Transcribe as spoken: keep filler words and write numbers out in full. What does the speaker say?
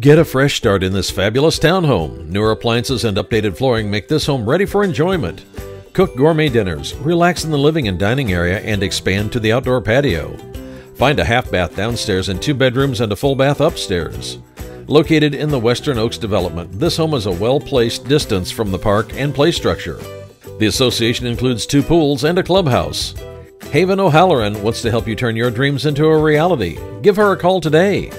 Get a fresh start in this fabulous townhome. Newer appliances and updated flooring make this home ready for enjoyment. Cook gourmet dinners, relax in the living and dining area, and expand to the outdoor patio. Find a half bath downstairs and two bedrooms and a full bath upstairs. Located in the Western Oaks development, this home is a well-placed distance from the park and play structure. The association includes two pools and a clubhouse. Haven O'Halloran wants to help you turn your dreams into a reality. Give her a call today.